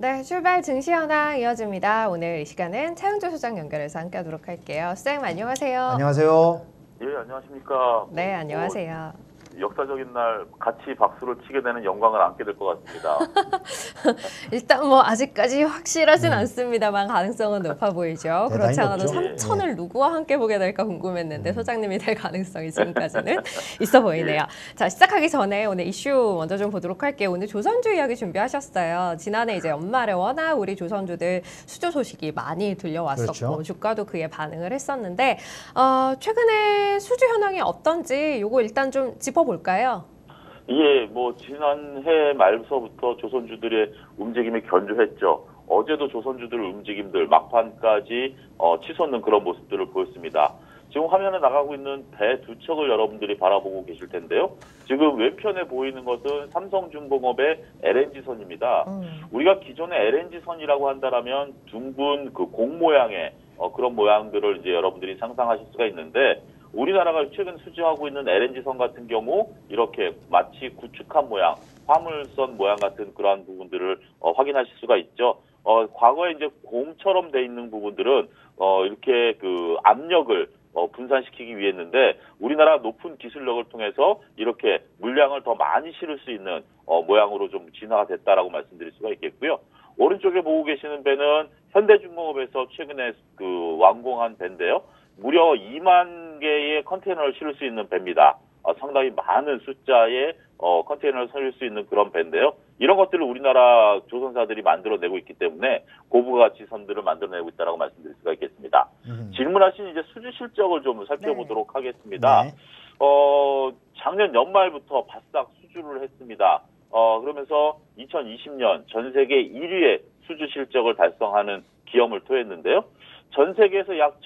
네, 출발 증시 현황 이어집니다. 오늘 이 시간은 차영주 소장 연결해서 함께 하도록 할게요. 소장님 안녕하세요. 안녕하세요. 예, 안녕하십니까. 네, 안녕하세요. 역사적인 날 같이 박수를 치게 되는 영광을 안게 될 것 같습니다. 일단 뭐 아직까지 확실하진 않습니다만 가능성은 높아 보이죠. 그렇지 않아도 3천을 누구와 함께 보게 될까 궁금했는데 소장님이 될 가능성이 지금까지는 있어 보이네요. 예. 자, 시작하기 전에 오늘 이슈 먼저 좀 보도록 할게요. 오늘 조선주 이야기 준비하셨어요. 지난해 이제 연말에 워낙 우리 조선주들 수주 소식이 많이 들려왔었고 그렇죠. 주가도 그에 반응을 했었는데 최근에 수주 현황이 어떤지 요거 일단 좀 짚어 볼까요? 예, 뭐 지난해 말서부터 조선주들의 움직임이 견조했죠. 어제도 조선주들 움직임들 막판까지 치솟는 그런 모습들을 보였습니다. 지금 화면에 나가고 있는 배 두 척을 여러분들이 바라보고 계실 텐데요. 지금 왼편에 보이는 것은 삼성중공업의 LNG선입니다. 우리가 기존의 LNG선이라고 한다라면 둥근 그 공 모양의 그런 모양들을 이제 여러분들이 상상하실 수가 있는데 우리나라가 최근 수주하고 있는 LNG선 같은 경우 이렇게 마치 구축한 모양, 화물선 모양 같은 그러한 부분들을 확인하실 수가 있죠. 과거에 이제 공처럼 돼 있는 부분들은 이렇게 그 압력을 분산시키기 위해인데 우리나라 높은 기술력을 통해서 이렇게 물량을 더 많이 실을 수 있는 모양으로 좀 진화가 됐다라고 말씀드릴 수가 있겠고요. 오른쪽에 보고 계시는 배는 현대중공업에서 최근에 그 완공한 배인데요. 무려 2만 개의 컨테이너를 실을 수 있는 배입니다. 상당히 많은 숫자의 컨테이너를 실을 수 있는 그런 배인데요. 이런 것들을 우리나라 조선사들이 만들어내고 있기 때문에 고부가가치 선들을 만들어내고 있다라고 말씀드릴 수가 있겠습니다. 질문하신 이제 수주 실적을 좀 살펴보도록 네. 하겠습니다. 네. 작년 연말부터 바싹 수주를 했습니다. 그러면서 2020년 전 세계 1위의 수주 실적을 달성하는 기염을 토했는데요. 전 세계에서 약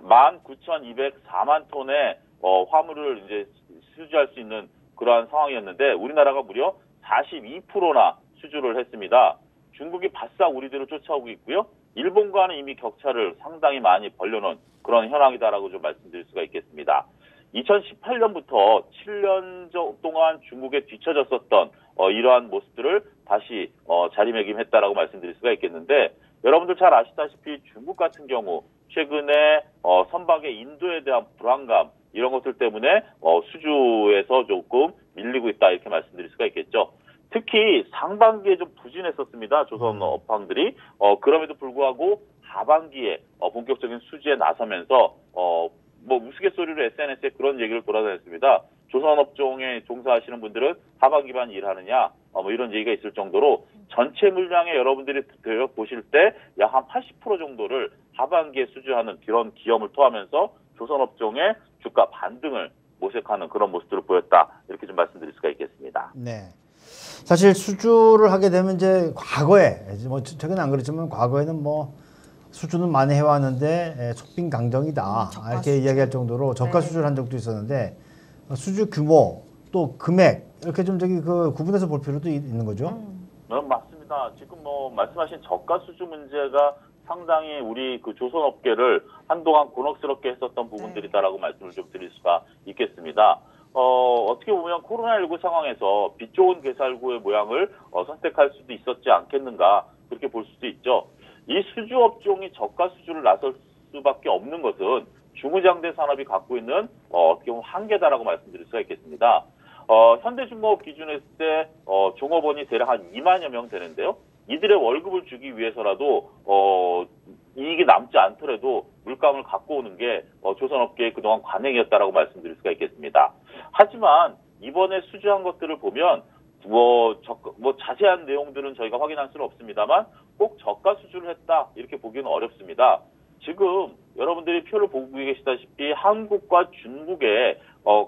19,204만 톤의 화물을 이제 수주할 수 있는 그러한 상황이었는데 우리나라가 무려 42%나 수주를 했습니다. 중국이 바싹 우리들을 쫓아오고 있고요. 일본과는 이미 격차를 상당히 많이 벌려놓은 그런 현황이다라고 좀 말씀드릴 수가 있겠습니다. 2018년부터 7년 동안 중국에 뒤처졌었던 이러한 모습들을 다시 자리매김했다라고 말씀드릴 수가 있겠는데 여러분들 잘 아시다시피 중국 같은 경우 최근에 선박의 인도에 대한 불안감 이런 것들 때문에 수주에서 조금 밀리고 있다 이렇게 말씀드릴 수가 있겠죠. 특히 상반기에 좀 부진했었습니다. 조선 업황들이. 그럼에도 불구하고 하반기에 본격적인 수주에 나서면서 뭐 우스갯소리로 SNS에 그런 얘기를 돌아다녔습니다. 조선업종에 종사하시는 분들은 하반기만 일하느냐 뭐 이런 얘기가 있을 정도로 전체 물량에 여러분들이 보실 때 약 한 80% 정도를 하반기에 수주하는 그런 기염을 토하면서 조선업종의 주가 반등을 모색하는 그런 모습들을 보였다. 이렇게 좀 말씀드릴 수가 있겠습니다. 네. 사실 수주를 하게 되면 이제 과거에 뭐 최근에 안 그렇지만 과거에는 뭐 수주는 많이 해왔는데 속빈 강정이다 이렇게 수주. 이야기할 정도로 저가 네. 수주를 한 적도 있었는데 수주 규모 또 금액 이렇게 좀 저기 그 구분해서 볼 필요도 있는 거죠. 맞습니다. 지금 뭐 말씀하신 저가 수주 문제가 상당히 우리 그 조선업계를 한동안 곤혹스럽게 했었던 부분들이다라고 네. 말씀을 좀 드릴 수가 있겠습니다. 어떻게 보면 코로나19 상황에서 빛 좋은 괴살구의 모양을 선택할 수도 있었지 않겠는가 그렇게 볼 수도 있죠. 이 수주업종이 저가 수주를 나설 수밖에 없는 것은 중후장대 산업이 갖고 있는 어떻게 보면 한계다라고 말씀드릴 수가 있겠습니다. 현대중공업 기준으로 했을 때 종업원이 대략 한 2만여 명 되는데요. 이들의 월급을 주기 위해서라도 이익이 남지 않더라도 물감을 갖고 오는 게 조선업계의 그동안 관행이었다라고 말씀드릴 수가 있겠습니다. 하지만 이번에 수주한 것들을 보면 뭐 자세한 내용들은 저희가 확인할 수는 없습니다만 꼭 저가 수주를 했다 이렇게 보기는 어렵습니다. 지금 여러분들이 표를 보고 계시다시피 한국과 중국의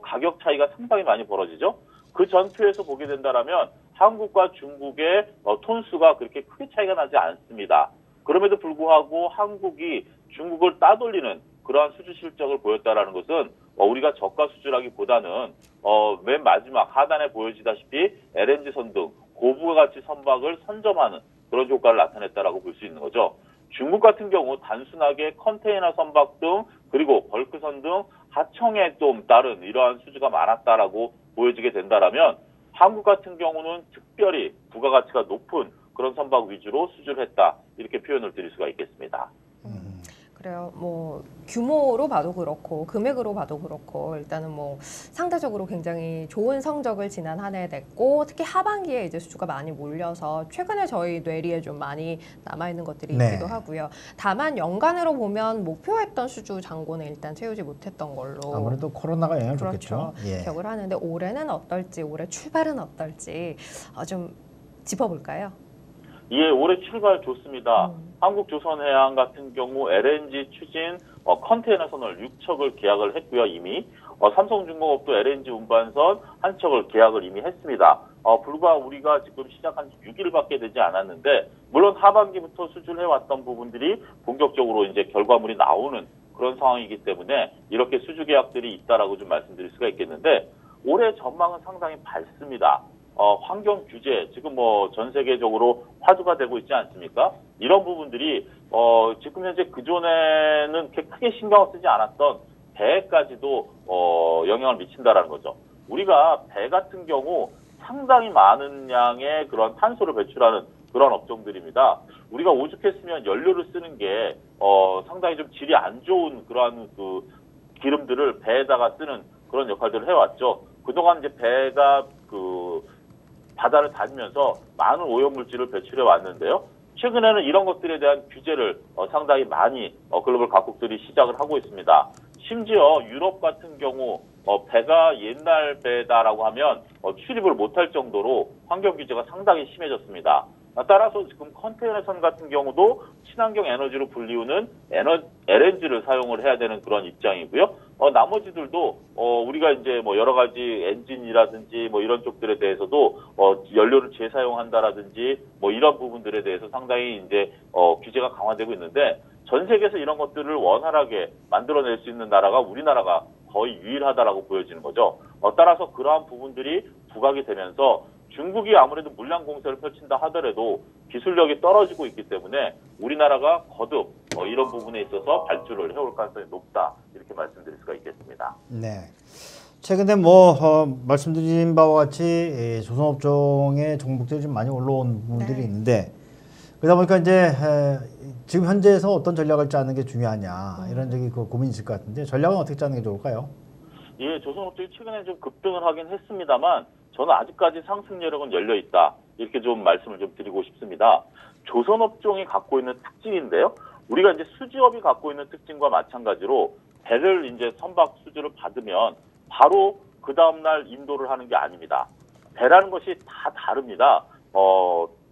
가격 차이가 상당히 많이 벌어지죠. 그 전표에서 보게 된다라면 한국과 중국의 톤수가 그렇게 크게 차이가 나지 않습니다. 그럼에도 불구하고 한국이 중국을 따돌리는 그러한 수주 실적을 보였다라는 것은 우리가 저가 수주라기보다는 맨 마지막 하단에 보여지다시피 LNG선 등 고부가가치 선박을 선점하는 그런 효과를 나타냈다라고 볼 수 있는 거죠. 중국 같은 경우 단순하게 컨테이너 선박 등 그리고 벌크선 등 하청에 좀 따른 이러한 수주가 많았다라고 보여지게 된다라면 한국 같은 경우는 특별히 부가가치가 높은 그런 선박 위주로 수주를 했다. 이렇게 표현을 드릴 수가 있겠습니다. 그래요. 뭐 규모로 봐도 그렇고 금액으로 봐도 그렇고 일단은 뭐 상대적으로 굉장히 좋은 성적을 지난 한 해 냈고 특히 하반기에 이제 수주가 많이 몰려서 최근에 저희 뇌리에 좀 많이 남아 있는 것들이 있기도 하고요. 다만 연간으로 보면 목표했던 수주 잔고는 일단 채우지 못했던 걸로 아무래도 코로나가 영향을 줬겠죠. 기억을 하는데 올해는 어떨지, 올해 출발은 어떨지 좀 짚어볼까요? 예, 올해 출발 좋습니다. 한국조선해양 같은 경우 LNG 추진 컨테이너선을 6척을 계약을 했고요, 이미. 삼성중공업도 LNG 운반선 1척을 계약을 이미 했습니다. 불과 우리가 지금 시작한 지 6일밖에 되지 않았는데, 물론 하반기부터 수주를 해왔던 부분들이 본격적으로 이제 결과물이 나오는 그런 상황이기 때문에 이렇게 수주 계약들이 있다라고 좀 말씀드릴 수가 있겠는데, 올해 전망은 상당히 밝습니다. 환경 규제, 지금 뭐 전 세계적으로 화두가 되고 있지 않습니까? 이런 부분들이, 지금 현재 그전에는 크게 신경을 쓰지 않았던 배까지도, 영향을 미친다라는 거죠. 우리가 배 같은 경우 상당히 많은 양의 그런 탄소를 배출하는 그런 업종들입니다. 우리가 오죽했으면 연료를 쓰는 게, 상당히 좀 질이 안 좋은 그러한 그 기름들을 배에다가 쓰는 그런 역할들을 해왔죠. 그동안 이제 배가 바다를 다니면서 많은 오염물질을 배출해 왔는데요. 최근에는 이런 것들에 대한 규제를 상당히 많이 글로벌 각국들이 시작을 하고 있습니다. 심지어 유럽 같은 경우 배가 옛날 배다라고 하면 출입을 못할 정도로 환경 규제가 상당히 심해졌습니다. 따라서 지금 컨테이너선 같은 경우도 친환경 에너지로 불리우는 LNG를 사용을 해야 되는 그런 입장이고요. 나머지들도 우리가 이제 뭐 여러 가지 엔진이라든지 뭐 이런 쪽들에 대해서도 연료를 재사용한다라든지 뭐 이런 부분들에 대해서 상당히 이제 규제가 강화되고 있는데 전 세계에서 이런 것들을 원활하게 만들어낼 수 있는 나라가 우리나라가 거의 유일하다라고 보여지는 거죠. 따라서 그러한 부분들이 부각이 되면서 중국이 아무래도 물량 공세를 펼친다 하더라도 기술력이 떨어지고 있기 때문에 우리나라가 거듭 이런 부분에 있어서 발주를 해올 가능성이 높다 이렇게 말씀드릴 수가 있겠습니다. 네, 최근에 뭐 말씀드린 바와 같이 조선업종의 종목들이 좀 많이 올라온 부분들이 있는데 그러다 보니까 이제 지금 현재에서 어떤 전략을 짜는 게 중요하냐 이런 저기 그 고민이 있을 것 같은데 전략은 어떻게 짜는 게 좋을까요? 예, 조선업종이 최근에 좀 급등을 하긴 했습니다만. 저는 아직까지 상승 여력은 열려 있다. 이렇게 좀 말씀을 좀 드리고 싶습니다. 조선업종이 갖고 있는 특징인데요. 우리가 이제 수지업이 갖고 있는 특징과 마찬가지로 배를 이제 선박 수주를 받으면 바로 그 다음날 인도를 하는 게 아닙니다. 배라는 것이 다 다릅니다.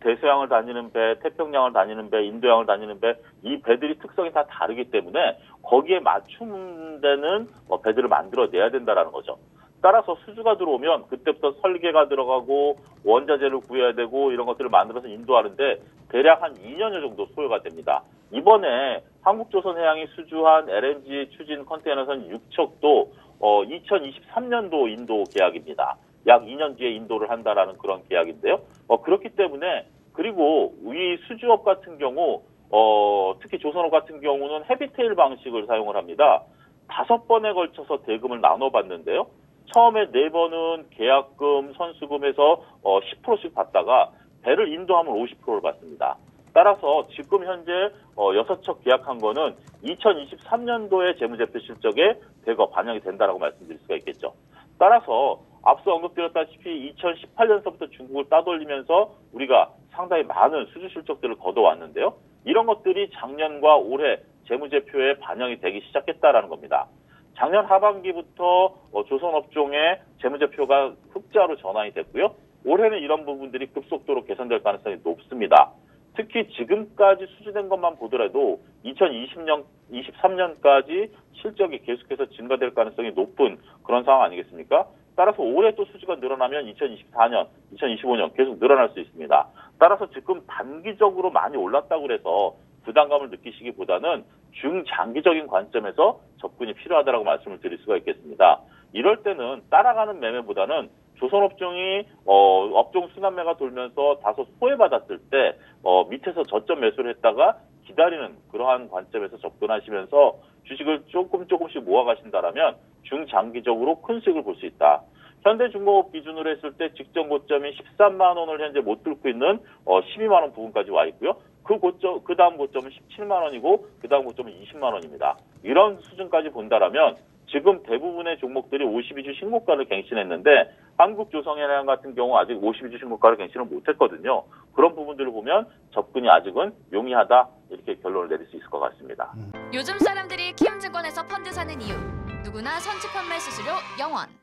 대서양을 다니는 배, 태평양을 다니는 배, 인도양을 다니는 배, 이 배들이 특성이 다 다르기 때문에 거기에 맞춤되는 배들을 만들어내야 된다라는 거죠. 따라서 수주가 들어오면 그때부터 설계가 들어가고 원자재를 구해야 되고 이런 것들을 만들어서 인도하는데 대략 한 2년여 정도 소요가 됩니다. 이번에 한국조선해양이 수주한 LNG 추진 컨테이너선 6척도 2023년도 인도 계약입니다. 약 2년 뒤에 인도를 한다라는 그런 계약인데요. 그렇기 때문에 그리고 이 수주업 같은 경우 특히 조선업 같은 경우는 헤비테일 방식을 사용을 합니다. 5번에 걸쳐서 대금을 나눠봤는데요. 처음에 4번은 계약금, 선수금에서 10%씩 받다가 배를 인도하면 50%를 받습니다. 따라서 지금 현재 6척 계약한 거는 2023년도에 재무제표 실적에 대거 반영이 된다라고 말씀드릴 수가 있겠죠. 따라서 앞서 언급드렸다시피 2018년서부터 중국을 따돌리면서 우리가 상당히 많은 수주 실적들을 거둬왔는데요. 이런 것들이 작년과 올해 재무제표에 반영이 되기 시작했다라는 겁니다. 작년 하반기부터 조선업종의 재무제표가 흑자로 전환이 됐고요. 올해는 이런 부분들이 급속도로 개선될 가능성이 높습니다. 특히 지금까지 수주된 것만 보더라도 2020년, 23년까지 실적이 계속해서 증가될 가능성이 높은 그런 상황 아니겠습니까? 따라서 올해 또 수주가 늘어나면 2024년, 2025년 계속 늘어날 수 있습니다. 따라서 지금 단기적으로 많이 올랐다고 해서 부담감을 느끼시기보다는 중장기적인 관점에서 접근이 필요하다라고 말씀을 드릴 수가 있겠습니다. 이럴 때는 따라가는 매매보다는 조선업종이 업종 순환매가 돌면서 다소 소외받았을 때 밑에서 저점 매수를 했다가 기다리는 그러한 관점에서 접근하시면서 주식을 조금씩 모아가신다라면 중장기적으로 큰 수익을 볼 수 있다. 현대중공업 기준으로 했을 때 직전 고점인 13만 원을 현재 못 뚫고 있는 12만 원 부근까지 와 있고요. 그 다음 고점은 17만 원이고 그 다음 고점은 20만 원입니다. 이런 수준까지 본다라면 지금 대부분의 종목들이 52주 신고가를 갱신했는데 한국조선해양 같은 경우 아직 52주 신고가를 갱신을 못했거든요. 그런 부분들을 보면 접근이 아직은 용이하다 이렇게 결론을 내릴 수 있을 것 같습니다. 요즘 사람들이 키움증권에서 펀드 사는 이유 누구나 선취 판매 수수료 0원.